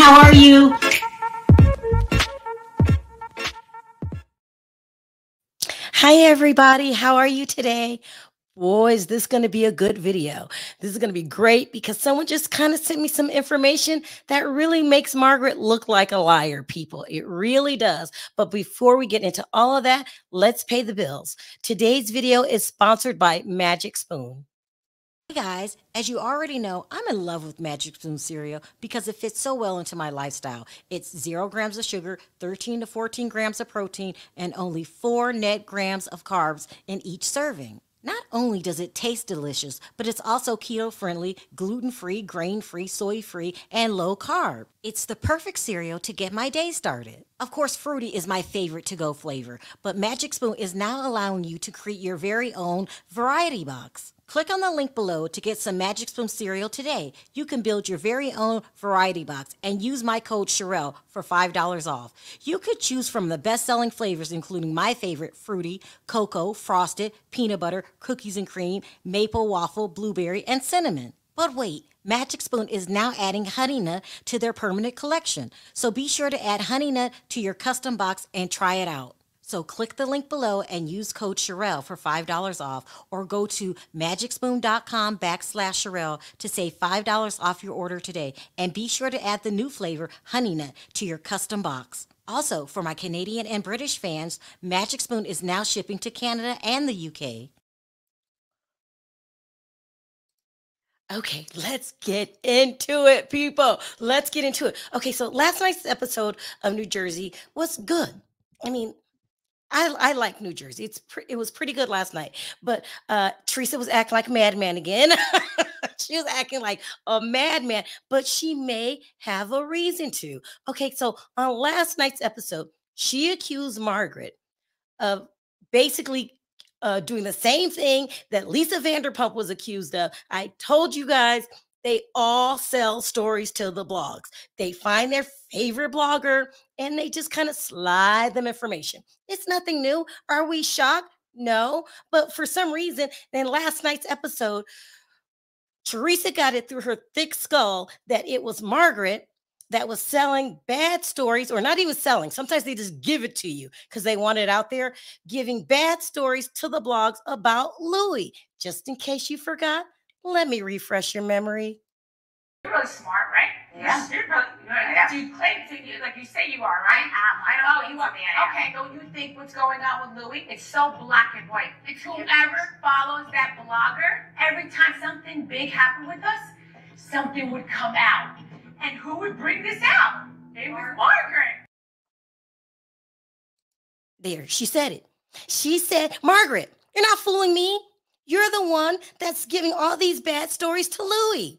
How are you? Hi, everybody. How are you today? Boy, is this going to be a good video. This is going to be great because someone just kind of sent me some information that really makes Margaret look like a liar, people. It really does. But before we get into all of that, let's pay the bills. Today's video is sponsored by Magic Spoon. Hey guys, as you already know, I'm in love with Magic Spoon cereal because it fits so well into my lifestyle. It's 0 grams of sugar, 13 to 14 grams of protein, and only 4 net grams of carbs in each serving. Not only does it taste delicious, but it's also keto-friendly, gluten-free, grain-free, soy-free, and low-carb. It's the perfect cereal to get my day started. Of course, fruity is my favorite to-go flavor, but Magic Spoon is now allowing you to create your very own variety box. Click on the link below to get some Magic Spoon cereal today. You can build your very own variety box and use my code Gerelle for $5 off. You could choose from the best-selling flavors, including my favorite, fruity, cocoa, frosted, peanut butter, cookies and cream, maple waffle, blueberry, and cinnamon. But wait, Magic Spoon is now adding Honey Nut to their permanent collection. So be sure to add Honey Nut to your custom box and try it out. So click the link below and use code Gerelle for $5 off, or go to magicspoon.com/Gerelle to save $5 off your order today. And be sure to add the new flavor, Honey Nut, to your custom box. Also, for my Canadian and British fans, Magic Spoon is now shipping to Canada and the UK. Okay, let's get into it, people. Let's get into it. Okay, so last night's episode of New Jersey was good. I mean, I like New Jersey. It was pretty good last night, but Teresa was acting like a madman again. She was acting like a madman, but she may have a reason to. Okay, so on last night's episode, she accused Margaret of basically doing the same thing that Lisa Vanderpump was accused of. I told you guys, they all sell stories to the blogs. They find their favorite blogger and they just kind of slide them information. It's nothing new. Are we shocked? No. But for some reason, in last night's episode, Teresa got it through her thick skull that it was Margaret that was selling bad stories, or not even selling. Sometimes they just give it to you because they want it out there, giving bad stories to the blogs about Louie. Just in case you forgot, let me refresh your memory. You're really smart, right? Yeah. You're really, you claim to you, like you say you are, right? I don't know. You are. Okay, don't you think what's going on with Louie? It's so black and white. It's whoever follows that blogger, every time something big happened with us, something would come out. And who would bring this out? It was Margaret. There, she said it. She said, Margaret, you're not fooling me. You're the one that's giving all these bad stories to Louie.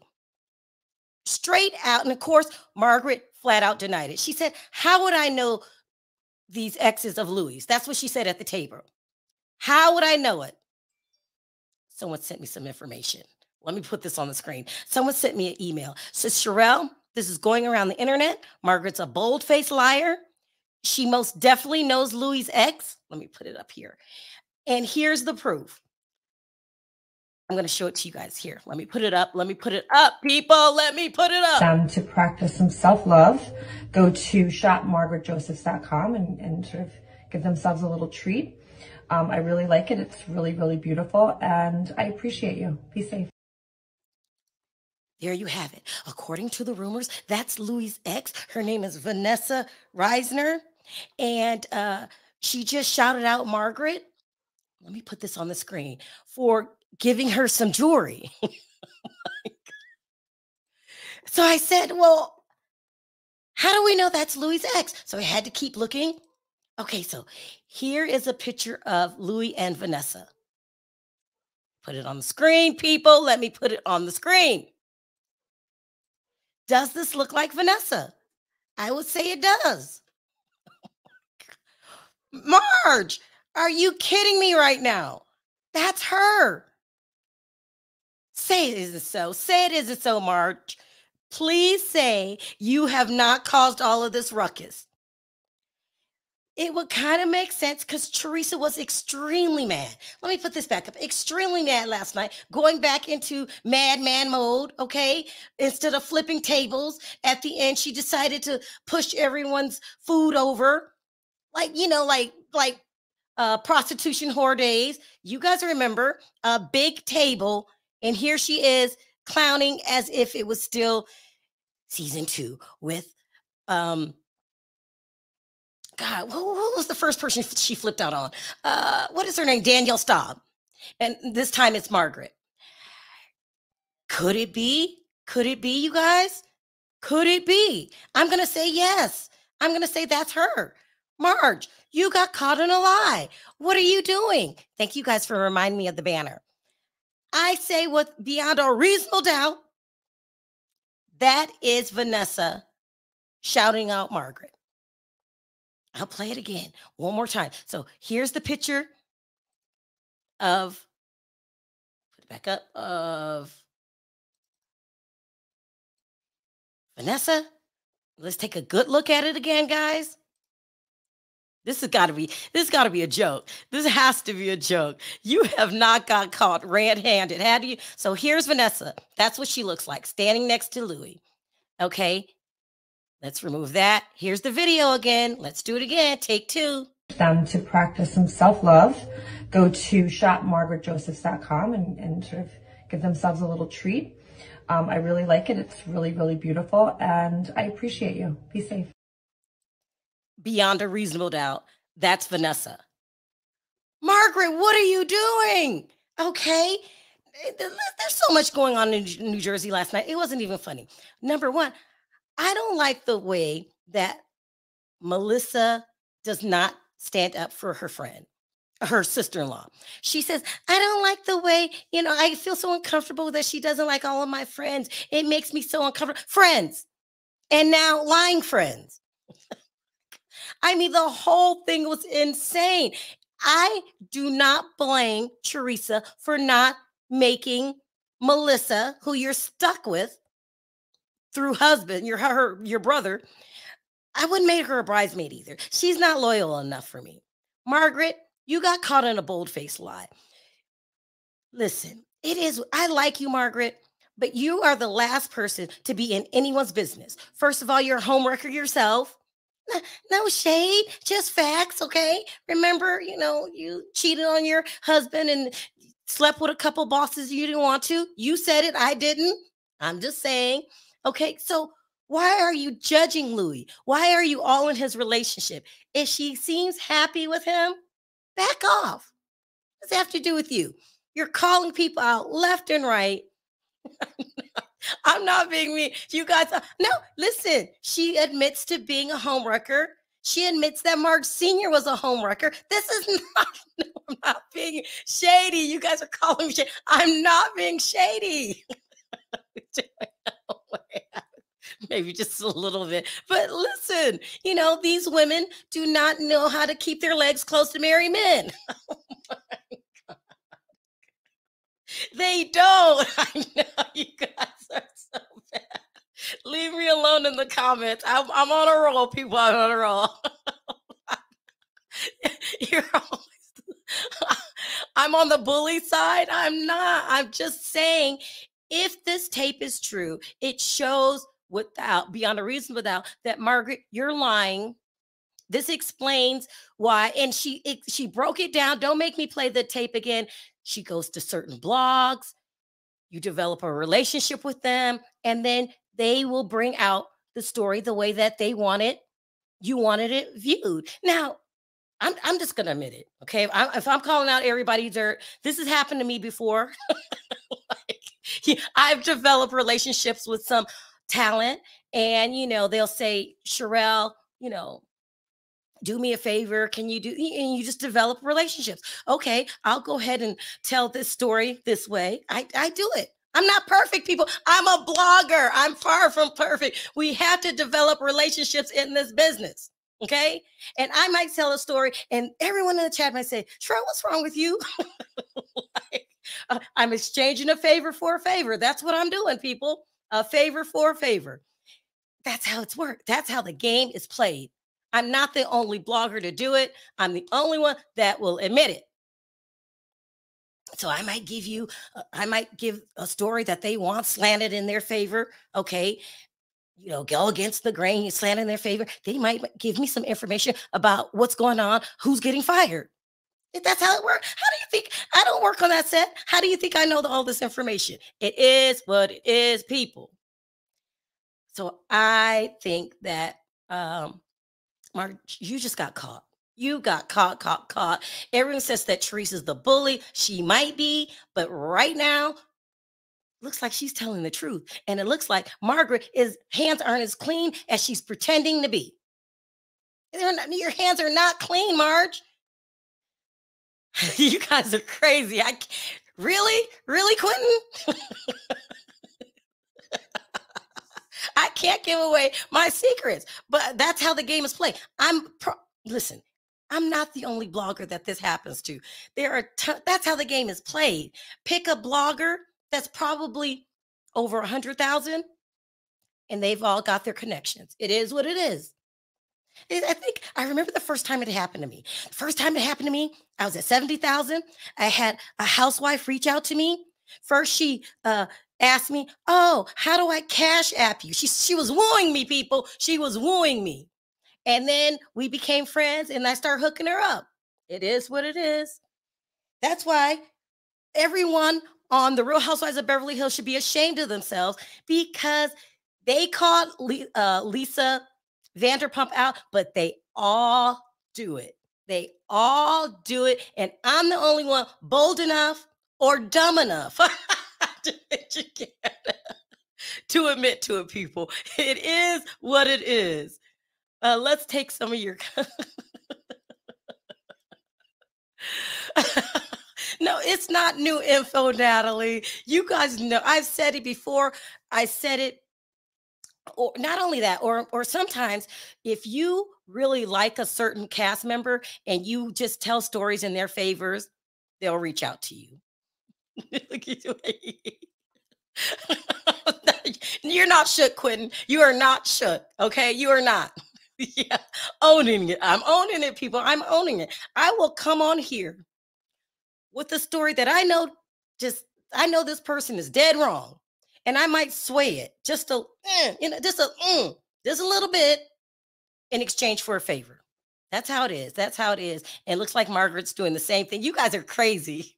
Straight out. And of course, Margaret flat out denied it. She said, how would I know these exes of Louie's? That's what she said at the table. How would I know it? Someone sent me some information. Let me put this on the screen. Someone sent me an email. It says, Gerelle, this is going around the internet. Margaret's a bold-faced liar. She most definitely knows Louie's ex. Let me put it up here. And here's the proof. I'm going to show it to you guys here. Let me put it up. Let me put it up, people. Let me put it up. To practice some self-love, go to shopmargaretjosephs.com and sort of give themselves a little treat. I really like it. It's really, really beautiful. And I appreciate you. Be safe. There you have it. According to the rumors, that's Louie's ex. Her name is Vanessa Reisner. And she just shouted out Margaret. Let me put this on the screen. For giving her some jewelry. So I said, well, how do we know that's Louie's ex? So I had to keep looking. Okay, so here is a picture of Louie and Vanessa. Put it on the screen, people. Let me put it on the screen. Does this look like Vanessa? I would say it does. Marge, are you kidding me right now? That's her. Say it isn't so. Say it isn't so, Marge. Please say you have not caused all of this ruckus. it would kind of make sense because Teresa was extremely mad. Let me put this back up. Extremely mad last night, going back into madman mode, okay? Instead of flipping tables, at the end, she decided to push everyone's food over. Like, you know, like prostitution whore days. You guys remember a big table, and here she is clowning as if it was still season 2 with, God, who was the first person she flipped out on? What is her name? Danielle Staub. And this time it's Margaret. Could it be? Could it be, you guys? Could it be? I'm going to say yes. I'm going to say that's her. Marge, you got caught in a lie. What are you doing? Thank you guys for reminding me of the banner. I say with beyond a reasonable doubt, that is Vanessa shouting out Margaret. I'll play it again one more time. So here's the picture of, put it back up, of Vanessa. Let's take a good look at it again, guys. This has got to be a joke. This has to be a joke. You have not got caught red-handed. How do you? So here's Vanessa. That's what she looks like, standing next to Louie. Okay. Let's remove that. Here's the video again. Let's do it again. Take 2. Them to practice some self-love. Go to shopmargaretjosephs.com and sort of give themselves a little treat. I really like it. It's really, really beautiful. And I appreciate you. Be safe. Beyond a reasonable doubt, that's Vanessa. Margaret, what are you doing? Okay. There's so much going on in New Jersey last night. It wasn't even funny. Number 1, I don't like the way that Melissa does not stand up for her friend, her sister-in-law. She says, I don't like the way, you know, I feel so uncomfortable that she doesn't like all of my friends. It makes me so uncomfortable. Friends. And now lying friends. I mean, the whole thing was insane. I do not blame Teresa for not making Melissa, who you're stuck with through husband, your brother. I wouldn't make her a bridesmaid either. She's not loyal enough for me. Margaret, you got caught in a bold-faced lie. Listen, it is, I like you, Margaret, but you are the last person to be in anyone's business. First of all, you're a homewrecker yourself. No shade, just facts, okay? Remember, you know, you cheated on your husband and slept with a couple bosses you didn't want to. You said it, I didn't. I'm just saying, okay? So why are you judging Louie? Why are you all in his relationship? If she seems happy with him, back off. What's that have to do with you? You're calling people out left and right. I'm not being mean. You guys, no, listen, she admits to being a homewrecker. She admits that Mark Sr. was a homewrecker. This is not, no, I'm not being shady. You guys are calling me shady. I'm not being shady. Maybe just a little bit. But listen, you know, these women do not know how to keep their legs close to marry men. They don't. I know you guys are so bad. Leave me alone in the comments. I'm on a roll, people. I'm on a roll. You're always, I'm on the bully side. I'm not. I'm just saying, if this tape is true, it shows without beyond a reasonable doubt that Margaret, you're lying. This explains why. And she broke it down. Don't make me play the tape again. She goes to certain blogs, you develop a relationship with them, and then they will bring out the story the way that they want it, you wanted it viewed. Now, I'm just going to admit it, okay? If I'm calling out everybody's dirt, this has happened to me before. I've developed relationships with some talent, and, you know, they'll say, Gerelle, you know, do me a favor. Can you do? And you just develop relationships. Okay, I'll go ahead and tell this story this way. I do it. I'm not perfect, people. I'm a blogger. I'm far from perfect. We have to develop relationships in this business. Okay. And I might tell a story and everyone in the chat might say, Sherelle, what's wrong with you? I'm exchanging a favor for a favor. That's what I'm doing, people. A favor for a favor. That's how it's worked. That's how the game is played. I'm not the only blogger to do it. I'm the only one that will admit it. So I might give you, I might give a story that they want slanted in their favor. Okay. You know, go against the grain, you slant in their favor. They might give me some information about what's going on, who's getting fired. If that's how it works, how do you think I don't work on that set? How do you think I know all this information? It is what it is, people. So I think that, Mark, you just got caught. You got caught. Everyone says that Teresa's the bully. She might be, but right now, looks like she's telling the truth. And it looks like Margaret is hands aren't as clean as she's pretending to be. Your hands are not clean, Marge. You guys are crazy. I really, Quentin? I can't give away my secrets, but that's how the game is played. Listen, I'm not the only blogger that this happens to. That's how the game is played. Pick a blogger that's probably over 100,000 and they've all got their connections. It is what it is. I think I remember the first time it happened to me. The first time it happened to me, I was at 70,000. I had a housewife reach out to me. First, she asked me, oh, how do I cash app you? She was wooing me, people. She was wooing me. And then we became friends and I started hooking her up. It is what it is. That's why everyone on the Real Housewives of Beverly Hills should be ashamed of themselves because they called Lisa Vanderpump out, but they all do it. They all do it. And I'm the only one bold enough or dumb enough to admit to it, people. It is what it is. Let's take some of your. No, it's not new info, Natalie. You guys know. I've said it before. I said it. Or not only that, or sometimes if you really like a certain cast member and you just tell stories in their favors, they'll reach out to you. You're not shook, Quentin. You are not shook. Okay, you are not. Yeah, owning it. I'm owning it, people. I'm owning it. I will come on here with a story that I know I know this person is dead wrong. And I might sway it just a, just a little bit in exchange for a favor. That's how it is. That's how it is. And it looks like Margaret's doing the same thing. You guys are crazy.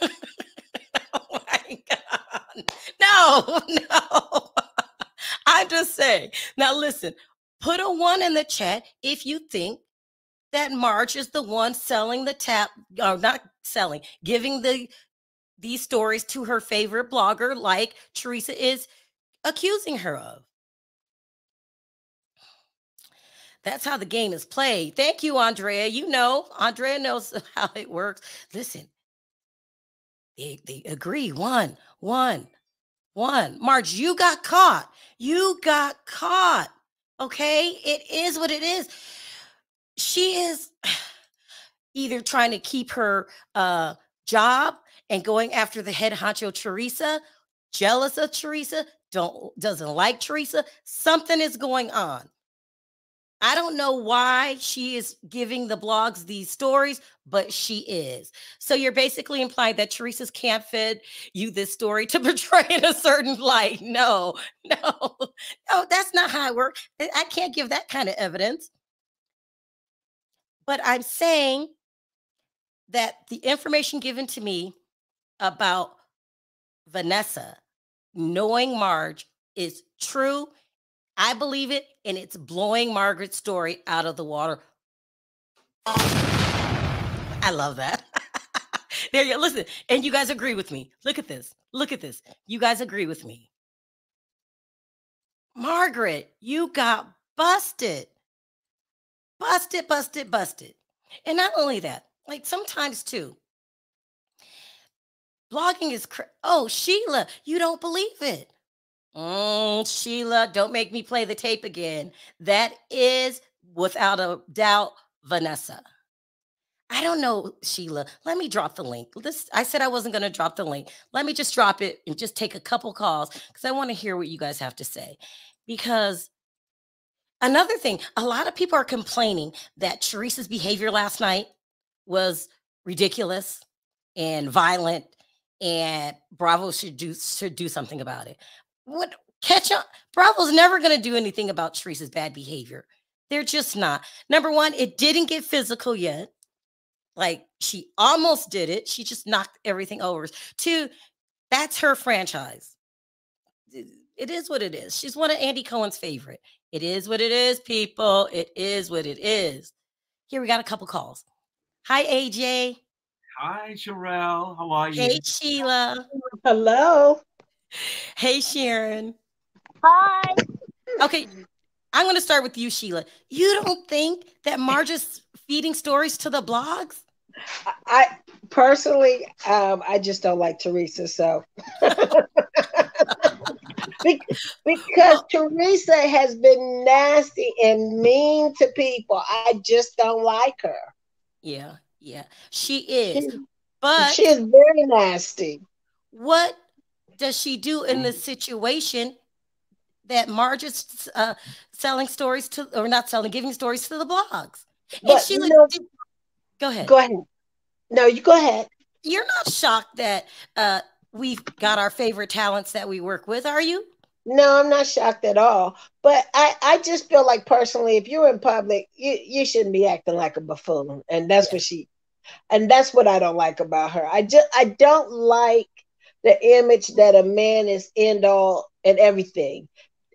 Oh my God. No, no. I'm just saying. Now listen, put a 1 in the chat if you think that Marge is the one selling the tap, or not selling, giving these stories to her favorite blogger like Teresa is accusing her of. That's how the game is played. Thank you, Andrea. You know, Andrea knows how it works. Listen, they agree. One. Marge, you got caught. You got caught. Okay? It is what it is. She is either trying to keep her job and going after the head honcho Teresa, jealous of Teresa, doesn't like Teresa. Something is going on. I don't know why she is giving the blogs these stories, but she is. So you're basically implying that Teresa's camp fed you this story to portray in a certain light. No, that's not how I work. I can't give that kind of evidence. But I'm saying that the information given to me about Vanessa knowing Marge is true. I believe it, and it's blowing Margaret's story out of the water. I love that. There you go. Listen, and you guys agree with me. Look at this. Look at this. You guys agree with me. Margaret, you got busted. Busted. And not only that, like sometimes too, blogging is, oh, Sheila, you don't believe it. Sheila, don't make me play the tape again. That is, without a doubt, Vanessa. I don't know, Sheila. Let me drop the link. I said I wasn't going to drop the link. Let me just drop it and just take a couple calls because I want to hear what you guys have to say. Because Another thing, a lot of people are complaining that Teresa's behavior last night was ridiculous and violent, and Bravo should do something about it. What, catch up? Bravo's never going to do anything about Teresa's bad behavior. They're just not. Number one, it didn't get physical yet. Like, she almost did it. She just knocked everything over. Two, that's her franchise. It is what it is. She's one of Andy Cohen's favorite. It is what it is, people. It is what it is. Here, we got a couple calls. Hi, AJ. Hi, Gerelle. How are you? Hey, Sheila. Hello. Hey, Sharon. Hi. Okay, I'm going to start with you, Sheila. You don't think that Marge is feeding stories to the blogs? I personally, I just don't like Teresa, so. Because Teresa has been nasty and mean to people. I just don't like her. Yeah, yeah. She is. But she is very nasty. What does she do in this situation that Marge is selling stories to, or not selling, giving stories to the blogs? And Sheila, go ahead. Go ahead. No, you go ahead. You're not shocked that we've got our favorite talents that we work with, are you? No, I'm not shocked at all. But I just feel like, personally, if you're in public, you shouldn't be acting like a buffoon. And that's what she, and that's what I don't like about her. I don't like the image that a man is end all and everything.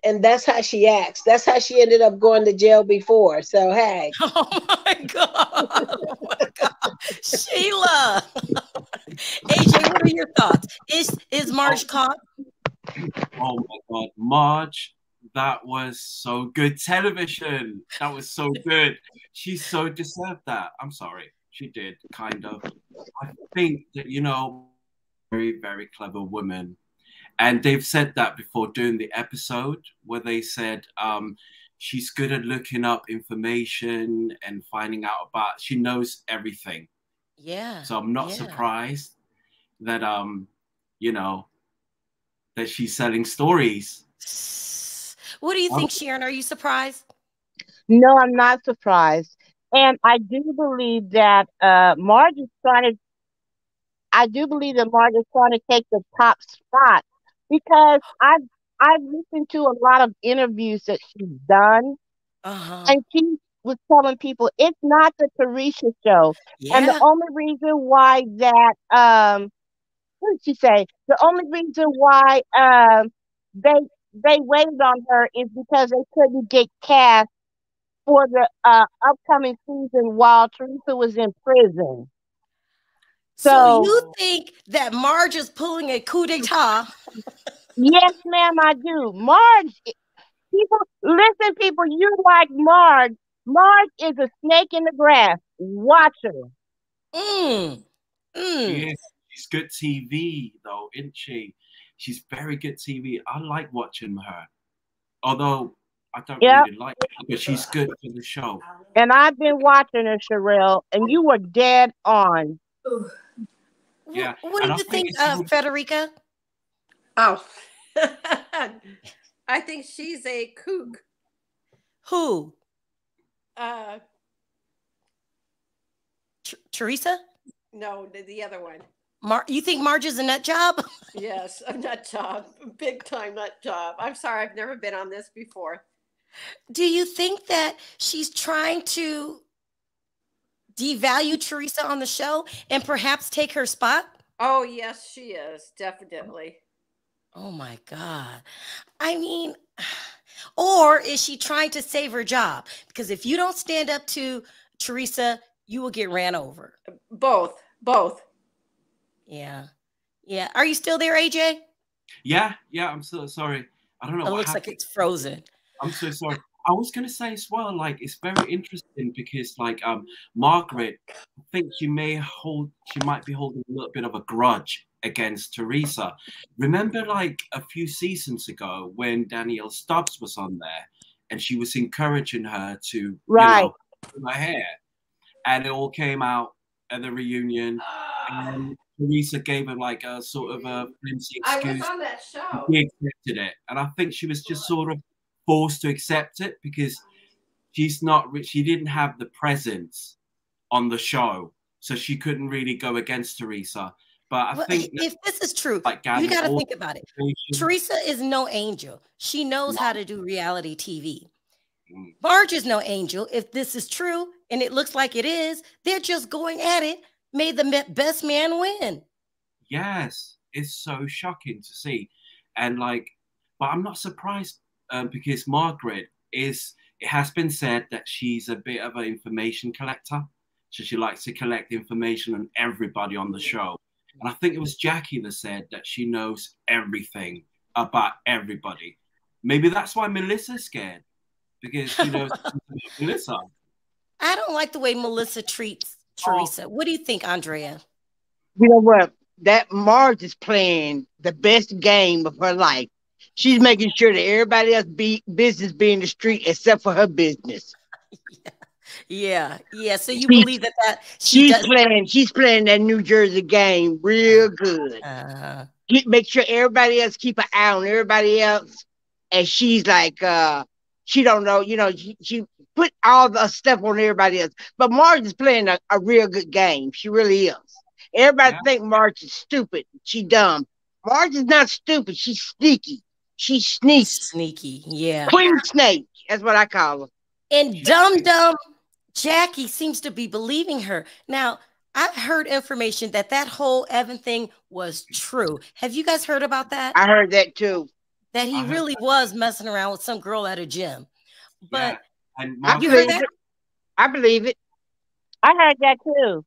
And that's how she acts. That's how she ended up going to jail before. So, hey. Oh, my God. Oh my God. Sheila. AJ, what are your thoughts? Is Marge caught? Oh, my God. Marge, that was so good television. That was so good. She so deserved that. I'm sorry. She did, kind of. I think that, you know, very, very clever woman. And they've said that before during the episode, where they said she's good at looking up information and finding out about, she knows everything. Yeah. So I'm not surprised that, you know, that she's selling stories. What do you think, Sharon? Are you surprised? No, I'm not surprised. And I do believe that Marge is trying to, take the top spot. Because I've listened to a lot of interviews that she's done, and she was telling people it's not the Teresa show, and the only reason why that what did she say? The only reason why they waited on her is because they couldn't get cast for the upcoming season while Teresa was in prison. So you think that Marge is pulling a coup d'etat? Yes, ma'am, I do. Marge, people, listen, people, you like Marge. Marge is a snake in the grass. Watch her. Yes, she's good TV, though, isn't she? She's very good TV. I like watching her. Although I don't really like her, but she's good for the show. And I've been watching her, Gerelle, and you were dead on. Yeah. What did you think of Federica? Oh, I think she's a kook. Who? Teresa? No, the other one. You think Marge is a nut job? Yes, a nut job. Big time nut job. I'm sorry, I've never been on this before. Do you think that she's trying to devalue Teresa on the show and perhaps take her spot? Oh, yes, she is. Definitely. Oh, my God. I mean, or is she trying to save her job? Because if you don't stand up to Teresa, you will get ran over. Both. Both. Yeah. Yeah. Are you still there, AJ? Yeah. Yeah, I'm so sorry. I don't know. It looks like it's frozen. I'm so sorry. I was going to say as well, like, it's very interesting because, like, Margaret, I think she might be holding a little bit of a grudge against Teresa. Remember, like, a few seasons ago when Danielle Staub was on there and she was encouraging her to, you know, her hair, and it all came out at the reunion. And Teresa gave her, like, a sort of a flimsy excuse. I was on that show. She accepted it. And I think she was just sort of forced to accept it because she's not rich. She didn't have the presence on the show, so she couldn't really go against Teresa. But I think if this is true, like, you got to think about it. Teresa is no angel. She knows how to do reality TV. Barge is no angel. If this is true, and it looks like it is, they're just going at it. May the best man win. Yes, it's so shocking to see. And like, but I'm not surprised because Margaret is, it has been said that she's a bit of an information collector. So she likes to collect information on everybody on the show. And I think it was Jackie that said that she knows everything about everybody. Maybe that's why Melissa's scared, because she knows Melissa. I don't like the way Melissa treats Teresa. What do you think, Andrea? You know what? That Marge is playing the best game of her life. She's making sure that everybody else's business be in the street except for her business. Yeah. So you believe that she's playing that New Jersey game real good. Make sure everybody else keep an eye on everybody else, and she's like, she don't know, you know, she put all the stuff on everybody else. But Marge is playing a real good game. She really is. Everybody think Marge is stupid. She dumb. Marge is not stupid. She's sneaky. She's sneaky. Sneaky, yeah. Queen snake. That's what I call her. And dumb Jackie seems to be believing her. Now, I've heard information that that whole Evan thing was true. Have you guys heard about that? I heard that too. That he really was messing around with some girl at a gym. But you heard that? I believe it. I heard that too.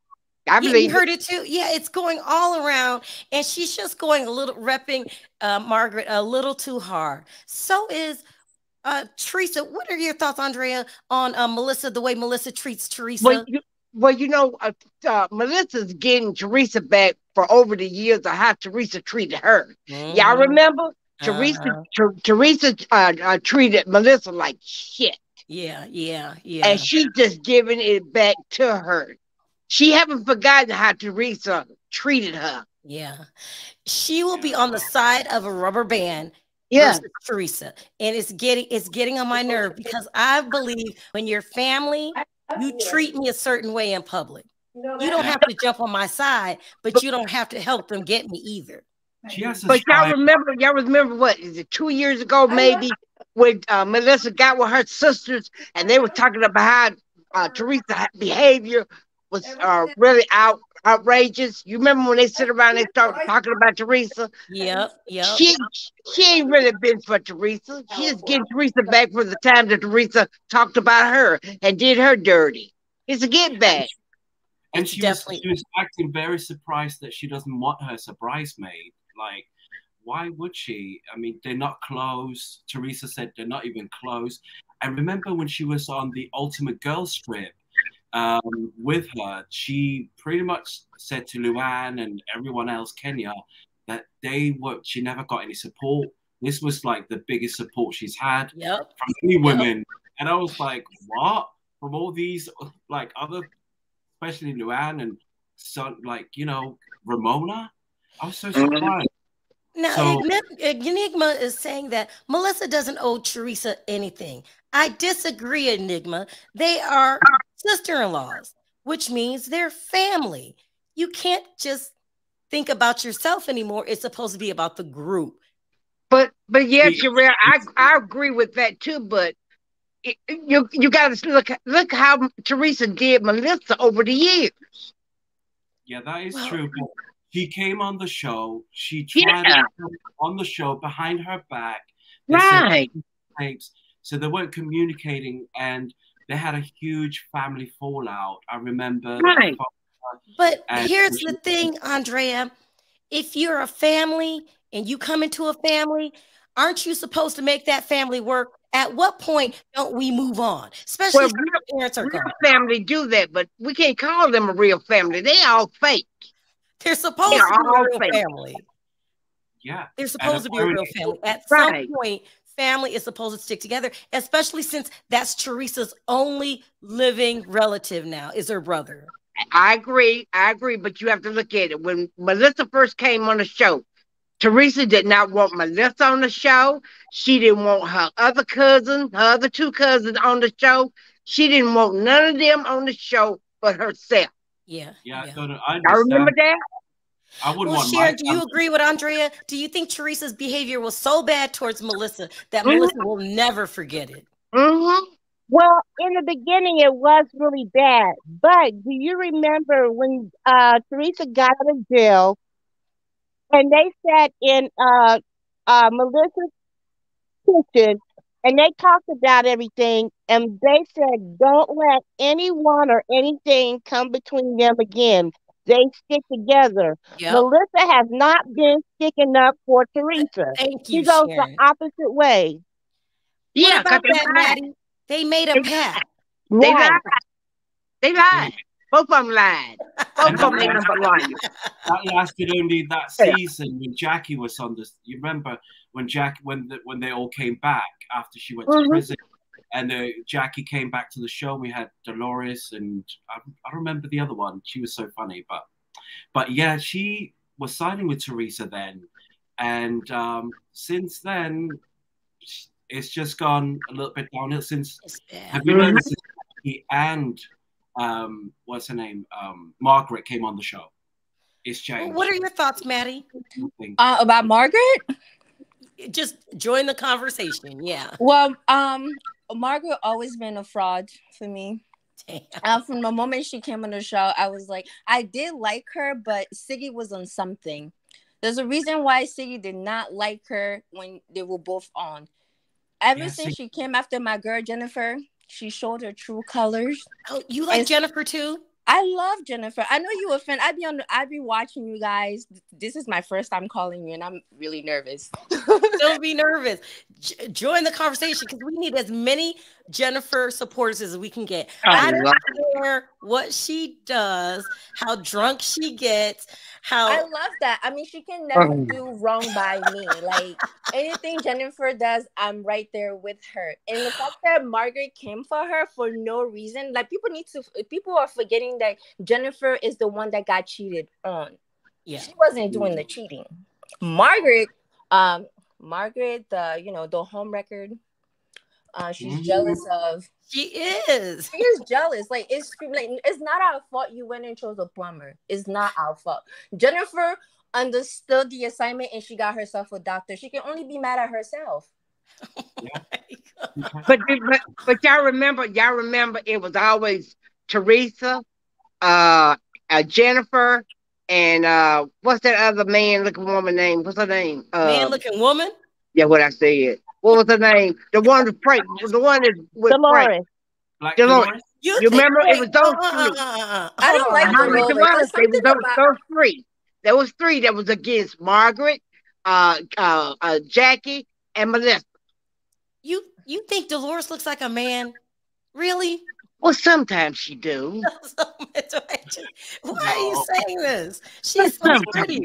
I believe you heard it too. Yeah, it's going all around, and she's just going a little repping Margaret a little too hard. So is Teresa. What are your thoughts, Andrea, on Melissa? The way Melissa treats Teresa. Well, you know, Melissa's getting Teresa back for over the years of how Teresa treated her. Y'all remember Teresa treated Melissa like shit. Yeah. And she's just giving it back to her. She haven't forgotten how Teresa treated her. Yeah. She will be on the side of a rubber band versus Teresa. And it's getting on my nerve, because I believe when you're family, you treat me a certain way in public. You don't have to jump on my side, but you don't have to help them get me either. But y'all remember what is it, 2 years ago maybe, when Melissa got with her sisters and they were talking about how Teresa's behavior was really outrageous. You remember when they sit around and start talking about Teresa? Yep. She ain't really been for Teresa. She just getting Teresa back for the time that Teresa talked about her and did her dirty. It's a get back. And she was acting very surprised that she doesn't want her surprise maid. Like, why would she? I mean, they're not close. Teresa said they're not even close. I remember when she was on the Ultimate Girls Trip, with her, she pretty much said to Luann and everyone else, Kenya, that she never got any support. This was like the biggest support she's had from any women. And I was like, what? From all these, like, other, especially Luann and so, like, you know, Ramona? I was so surprised. Now, Enigma is saying that Melissa doesn't owe Teresa anything. I disagree, Enigma. They are sister-in-laws, which means they're family. You can't just think about yourself anymore. It's supposed to be about the group. But yes, Gerelle, I agree with that too. But you got to look how Teresa did Melissa over the years. Yeah, that is true. She came on the show. She tried to come on the show behind her back. Right. So they weren't communicating, and they had a huge family fallout. I remember. Right. But here's the thing, Andrea. If you're a family and you come into a family, aren't you supposed to make that family work? At what point don't we move on? Especially if your parents are gone. Family do that, but we can't call them a real family. They all fake. They're supposed to be a real family. Yeah. They're supposed to be a real family. At some point, family is supposed to stick together, especially since that's Teresa's only living relative now is her brother. I agree, but you have to look at it. When Melissa first came on the show, Teresa did not want Melissa on the show. She didn't want her other two cousins on the show. She didn't want none of them on the show but herself. Yeah. I remember that. I wouldn't want Cher, do you agree with Andrea? Do you think Teresa's behavior was so bad towards Melissa that Melissa will never forget it? Well, in the beginning, it was really bad. But do you remember when Teresa got out of jail and they sat in Melissa's kitchen and they talked about everything and they said, don't let anyone or anything come between them again. They stick together. Yep. Melissa has not been sticking up for Teresa. She goes the opposite way. Yeah, because they made a pact. They lied. Both of them lied. Both of them made up a lie. That lasted only that season when Jackie was on this. You remember when when they all came back after she went to prison. And Jackie came back to the show. And we had Dolores, and I don't remember the other one. She was so funny, but yeah, she was siding with Teresa then, and since then, it's just gone a little bit downhill. Since have you noticed Jackie and what's her name, Margaret came on the show? It's changed. Well, what are your thoughts, Maddie, about Margaret? Just join the conversation. Yeah. Well, Margaret always been a fraud for me. From the moment she came on the show, I was like, I did like her, but Siggy was on something. There's a reason why Siggy did not like her when they were both on. Ever since she came after my girl Jennifer, she showed her true colors. Oh, you like Jennifer too? I love Jennifer. I know you a fan. I be watching you guys. This is my first time calling you, and I'm really nervous. Don't be nervous. Join the conversation because we need as many Jennifer supporters as we can get. I don't care what she does, how drunk she gets, how I love that. I mean, she can never do wrong by me. Like anything Jennifer does, I'm right there with her. And the fact that Margaret came for her for no reason, like people are forgetting that Jennifer is the one that got cheated on. Yeah, she wasn't doing the cheating. Margaret, the the home record, she's jealous of. She is jealous. Like it's not our fault you went and chose a plumber. It's not our fault. Jennifer understood the assignment and she got herself a doctor. She can only be mad at herself. but y'all remember it was always Teresa, Jennifer, and what's that other man-looking woman name? What's her name? Man-looking woman? Yeah, what I said. What was her name? The one with Frank. The one that with Dolores. Frank. Dolores. You remember? It was those three. I don't like Dolores. It was those three. There was three that was against Margaret, Jackie, and Melissa. You think Dolores looks like a man? Really? Well, sometimes she do. Why are you saying this? She's so pretty.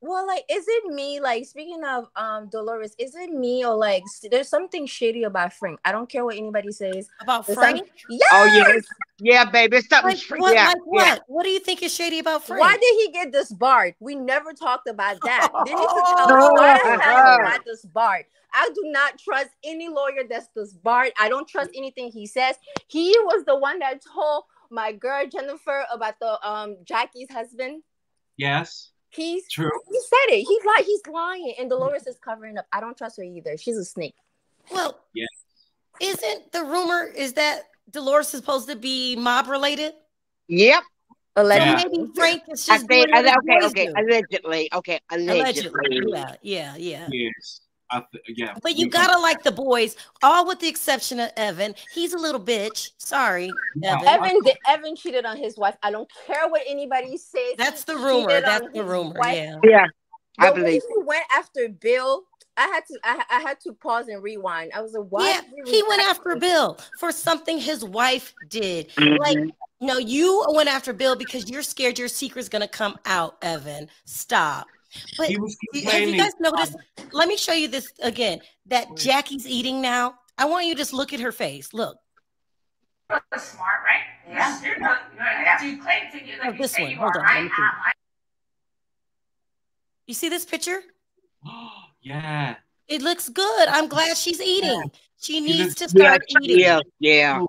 Well, like, is it me? Like, speaking of Dolores, is it me or like there's something shady about Frank? I don't care what anybody says about Frank. Yes! Oh yeah, yeah, baby. It's something. Like, what? Yeah, like what? Yeah. What do you think is shady about Frank? Why did he get disbarred? We never talked about that. Why disbarred? I do not trust any lawyer that's disbarred. I don't trust anything he says. He was the one that told my girl Jennifer about the Jackie's husband. Yes. He's true. He said it. He's lying. And Dolores is covering up. I don't trust her either. She's a snake. Well, yes. Isn't the rumor is that Dolores is supposed to be mob related? Yep. Allegedly. So maybe Frank is just allegedly. Yeah. Yes. But you gotta like the boys, all with the exception of Evan. He's a little bitch. Sorry, Evan. Evan cheated on his wife. I don't care what anybody says. That's the rumor. That's the rumor. Wife. Yeah. I believe he went after Bill. I had to pause and rewind. I was like, why? Yeah, he went after Bill for something his wife did. Like, no, you went after Bill because you're scared your secret's gonna come out, Evan. Stop. But have you guys noticed? Let me show you this again. That Jackie's eating now. I want you to just look at her face. Look. You're smart, right? Yeah. You're not. You claim to you like this one. Hold on. You see this picture? Yeah. It looks good. I'm glad she's eating. She needs to start eating. Yeah.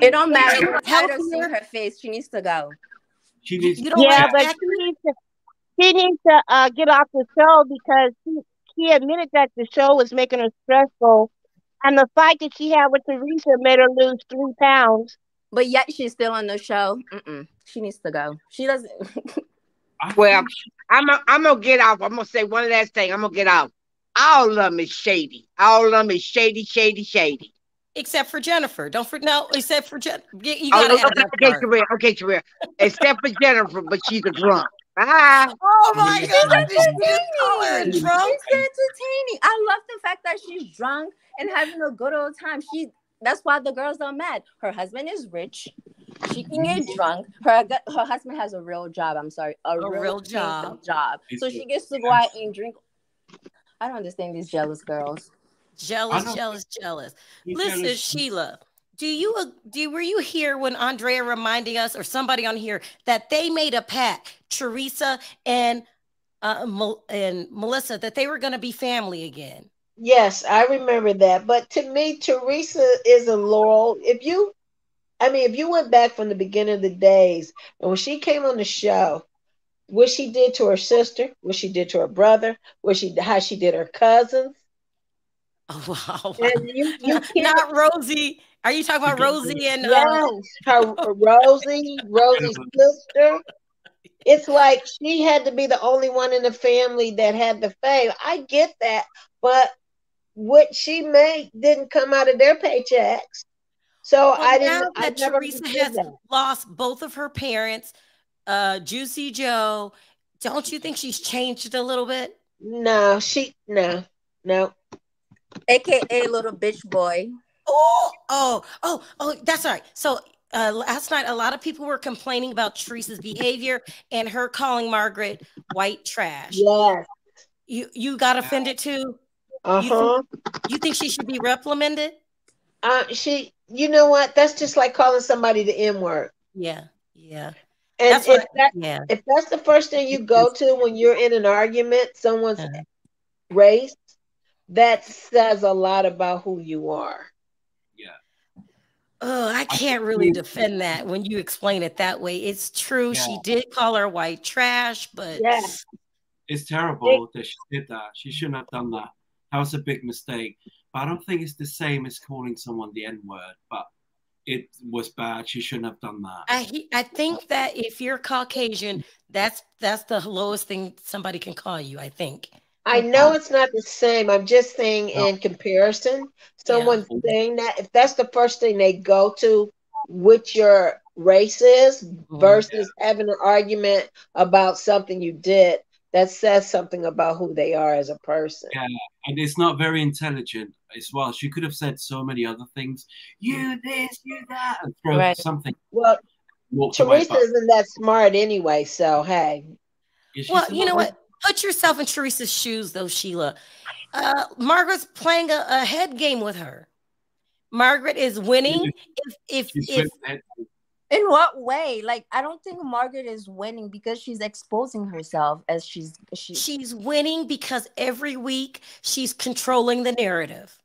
It don't matter. I don't see her face. She needs to go. She needs to she needs to get off the show because she admitted that the show was making her stressful, and the fight that she had with Teresa made her lose 3 pounds. But yet she's still on the show. She needs to go. She doesn't. Well, I'm gonna get off. I'm gonna say one last thing. I'm gonna get off. All of them is shady. All of them is shady, shady, shady. Except for Jennifer. Don't forget. No, except for Jennifer. You gotta okay, Gerelle. Except for Jennifer, but she's a drunk. Bye. Oh my God! She's entertaining. She's entertaining. I love the fact that she's drunk and having a good old time. She. That's why the girls are mad. Her husband is rich. She can get drunk. Her husband has a real job. I'm sorry. A real job. So she gets to go out and drink. I don't understand these jealous girls. Jealous. Listen, jealous. Sheila, were you here when Andrea reminding us or somebody on here that they made a pact, Teresa and Melissa, that they were going to be family again? Yes, I remember that. But to me, Teresa isn't Laurel. If you went back from the beginning of the days, and when she came on the show, what she did to her sister, what she did to her brother, how she did her cousins. Oh, wow. And not Rosie. Are you talking about Rosie and... Yes, Rosie's sister. It's like she had to be the only one in the family that had the fame. I get that, but what she made didn't come out of their paychecks. So well, Teresa has lost both of her parents, Juicy Joe. Don't you think she's changed a little bit? No, no. AKA little bitch boy. Oh, that's all right. So last night, a lot of people were complaining about Teresa's behavior and her calling Margaret white trash. Yes. You got offended too? Uh-huh. You think she should be reprimanded? You know what? That's just like calling somebody the N-word. Yeah. And if that's the first thing you go to when you're in an argument, someone's race, that says a lot about who you are. Yeah. Oh, I can't really defend that when you explain it that way. It's true. Yeah. She did call her white trash, but... Yeah. It's terrible that she did that. She shouldn't have done that. That was a big mistake. But I don't think it's the same as calling someone the N-word, but it was bad. She shouldn't have done that. I think that if you're Caucasian, that's the lowest thing somebody can call you, I think. I know it's not the same. I'm just saying in comparison, someone's saying that. If that's the first thing they go to, which your race is versus having an argument about something you did, that says something about who they are as a person. Yeah, and it's not very intelligent as well. She could have said so many other things. You this, you that, and throw something. Well, Teresa isn't that smart anyway, so hey. Well, you know what? Put yourself in Teresa's shoes, though, Sheila. Margaret's playing a head game with her. Margaret is winning. In what way? Like, I don't think Margaret is winning because she's exposing herself as she's winning because every week she's controlling the narrative.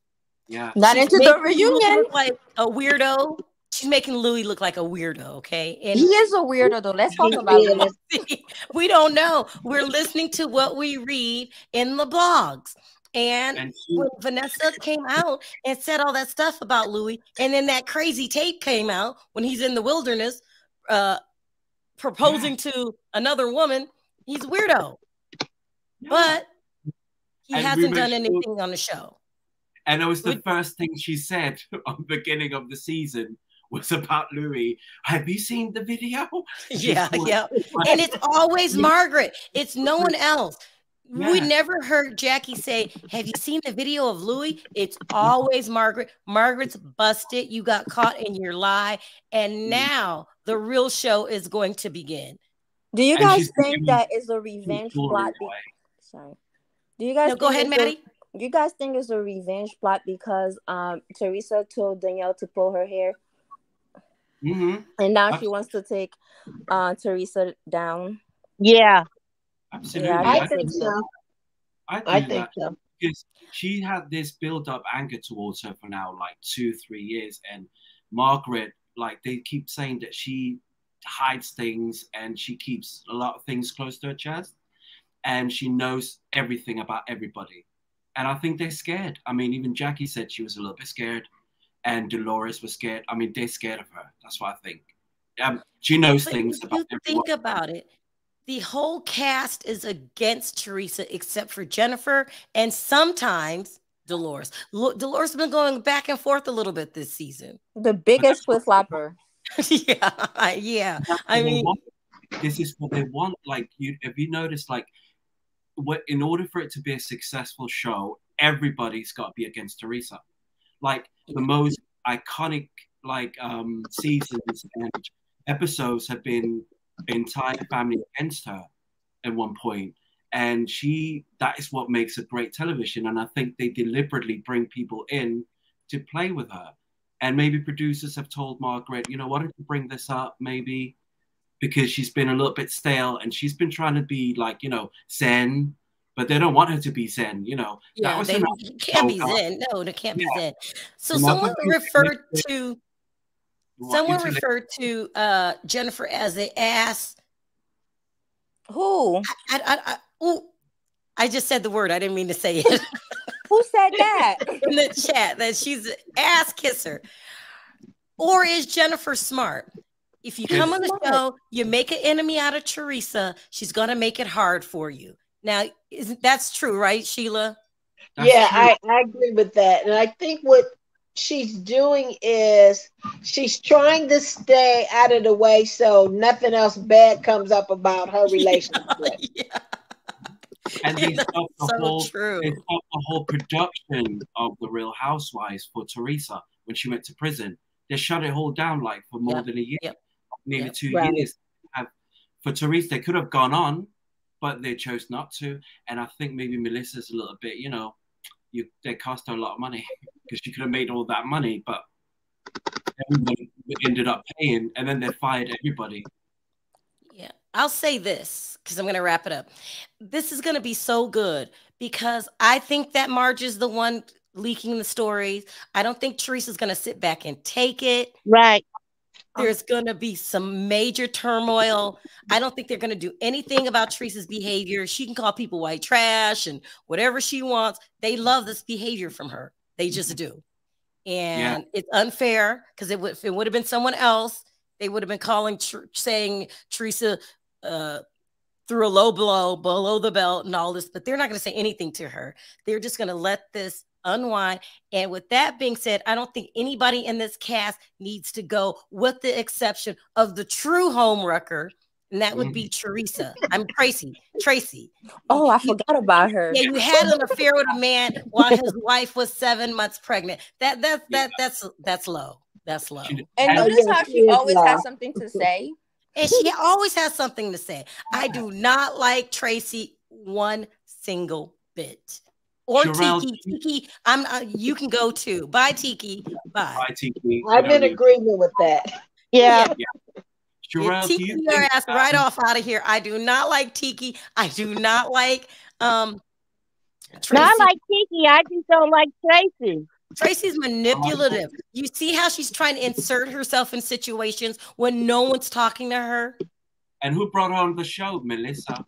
Yeah. Not into the reunion. Look like a weirdo. She's making Louie look like a weirdo, okay? And he is a weirdo, though. Let's talk about it. We don't know. We're listening to what we read in the blogs. And when Vanessa came out and said all that stuff about Louie, and then that crazy tape came out when he's in the wilderness proposing to another woman, he's a weirdo. But he hasn't done anything on the show. And it was the first thing she said on the beginning of the season was about Louie. Have you seen the video? Yeah. And it's always Margaret. It's no one else. Yeah. We never heard Jackie say, have you seen the video of Louie? It's always Margaret. Margaret's busted. You got caught in your lie. And now the real show is going to begin. Do you guys think that is a revenge plot? Sorry. Do you guys go ahead, Maddie? Do you guys think it's a revenge plot because Teresa told Danielle to pull her hair? Mm-hmm. And now she wants to take Teresa down? Yeah. Absolutely. Yeah, I think so. Because she had this build-up anger towards her for now, like 2-3 years, and Margaret like they keep saying that she hides things and she keeps a lot of things close to her chest and she knows everything about everybody. And I think they're scared. I mean, even Jackie said she was a little bit scared and Dolores was scared. I mean, they're scared of her. That's what I think. She knows things about everyone. Think about it. The whole cast is against Teresa except for Jennifer and sometimes Dolores. Dolores has been going back and forth a little bit this season. The biggest flip flopper. Yeah, yeah. I mean, this is what they want. Like, if you notice, like, in order for it to be a successful show, everybody's got to be against Teresa. Like the most iconic, like, seasons and episodes have been entire family against her at one point, and that is what makes a great television. And I think they deliberately bring people in to play with her. And maybe producers have told Margaret, you know, why don't you bring this up? Maybe because she's been a little bit stale and she's been trying to be like, you know, zen, but they don't want her to be zen, you know. Yeah, they can't be zen. No, they can't be zen. So someone referred to Jennifer as an ass. Who? I just said the word. I didn't mean to say it. Who said that? In the chat, that she's an ass kisser. Or is Jennifer smart? If you come on the show, you make an enemy out of Teresa, she's going to make it hard for you. Now, that's true, right, Sheila? That's true. I agree with that. And I think what she's doing is she's trying to stay out of the way so nothing else bad comes up about her relationship. Yeah. And they stopped the whole production of The Real Housewives for Teresa when she went to prison. They shut it all down like for more than a year, maybe 2 years. For Teresa, they could have gone on, but they chose not to. And I think maybe Melissa's a little bit, you know, they cost her a lot of money because she could have made all that money, but everybody ended up paying, and then they fired everybody. Yeah, I'll say this because I'm going to wrap it up. This is going to be so good because I think that Marge is the one leaking the stories. I don't think Teresa's going to sit back and take it. Right. There's going to be some major turmoil. I don't think they're going to do anything about Teresa's behavior. She can call people white trash and whatever she wants. They love this behavior from her. They just do. And it's unfair because if it would have been someone else, they would have been saying Teresa threw a low blow below the belt and all this, but they're not going to say anything to her. They're just going to let this unwind. And with that being said, I don't think anybody in this cast needs to go, with the exception of the true homewrecker, and that would be Teresa. Tracy. Oh, I forgot about her. Yeah, you had an affair with a man while his wife was 7 months pregnant. That's low. That's low. And notice how she always has something to say. And she always has something to say. I do not like Tracy one single bit. Or Gerelle, Tiki, I'm. You can go too. Bye, Tiki. Bye. Bye, Tiki. I'm in agreement with that. Yeah. Gerelle, Tiki, you your ass right off out of here. I do not like Tiki. I do not like Tracy. Not like Tiki. I just don't like Tracy. Tracy's manipulative. You see how she's trying to insert herself in situations when no one's talking to her. And who brought her on the show? Melissa.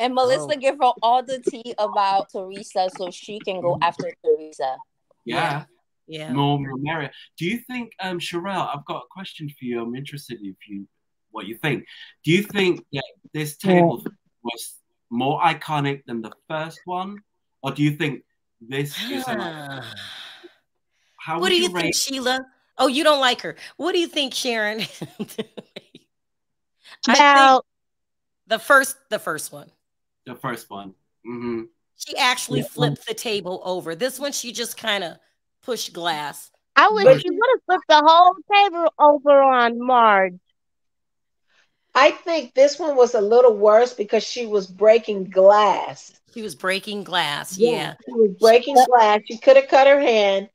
And Melissa give her all the tea about Teresa so she can go after Teresa. Yeah. Normal Maria. Do you think, Gerelle, I've got a question for you. I'm interested in what you think. Do you think that this table was more iconic than the first one? Or do you think this is... What do you think, Sheila? Oh, you don't like her. What do you think, Sharon? I think The first one. Mm-hmm. She actually flipped the table over. This one, she just kind of pushed glass. I wish she would have flipped the whole table over on Marge. I think this one was a little worse because she was breaking glass. She was breaking glass. Yeah. She was breaking glass. She could have cut her hand.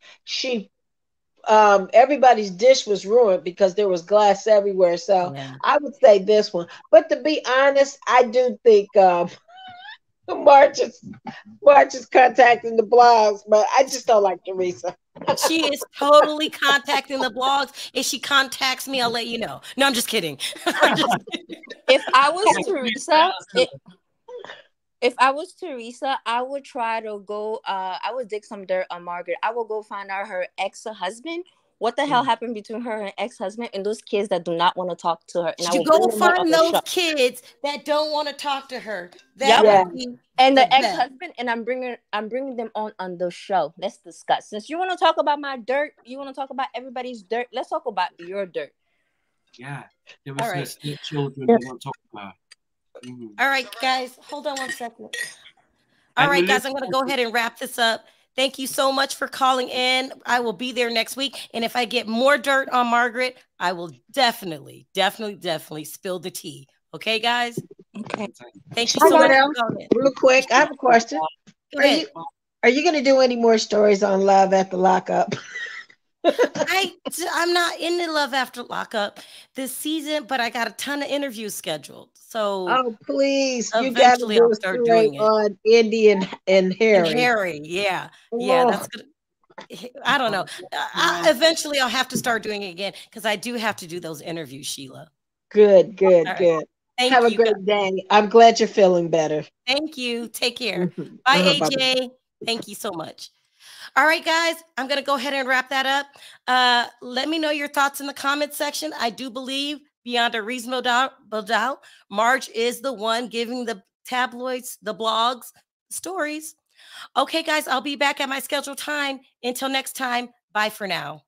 Everybody's dish was ruined because there was glass everywhere. So I would say this one. But to be honest, I do think Marge is contacting the blogs, but I just don't like Teresa. She is totally contacting the blogs. If she contacts me, I'll let you know. No, I'm just kidding. If I was Teresa, I would try to go. I would dig some dirt on Margaret. I would go find out her ex-husband. What the hell happened between her and her ex-husband and those kids that do not want to talk to her? And you go find those kids that don't want to talk to her. And the ex-husband, and I'm bringing them on the show. Let's discuss. Since you want to talk about my dirt, you want to talk about everybody's dirt. Let's talk about your dirt. Yeah, there was no children they want to talk about. All right, guys, hold on 1 second. All right, guys, I'm going to go ahead and wrap this up. Thank you so much for calling in. I will be there next week. And if I get more dirt on Margaret, I will definitely spill the tea. Okay, guys? Okay. Thank you so much for calling in. Real quick, I have a question. Are you going to do any more stories on Love After Lockup? I'm not in the Love After Lockup this season, but I got a ton of interviews scheduled. So please, you got to do it on Indy and Harry. And Harry, yeah, yeah, that's good. I don't know. Eventually, I'll have to start doing it again because I do have to do those interviews, Sheila. Good, good, right. Good. Thank Have you, a great guys. Day. I'm glad you're feeling better. Thank you. Take care. Bye, AJ. Thank you so much. All right, guys, I'm going to go ahead and wrap that up. Let me know your thoughts in the comment section. I do believe beyond a reasonable doubt, Marge is the one giving the tabloids, the blogs, stories. Okay, guys, I'll be back at my scheduled time. Until next time, bye for now.